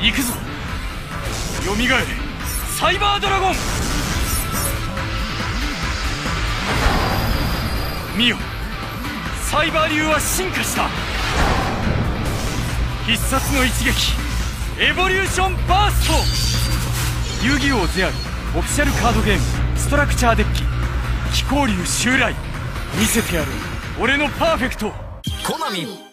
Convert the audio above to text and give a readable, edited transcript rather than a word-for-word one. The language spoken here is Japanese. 行くぞ、よみがえれサイバードラゴン。見よ、サイバー流は進化した。必殺の一撃、エボリューションバースト。遊戯王ゼアリオフィシャルカードゲームストラクチャーデッキ、気候流襲来。見せてやる、俺のパーフェクト。コナミ。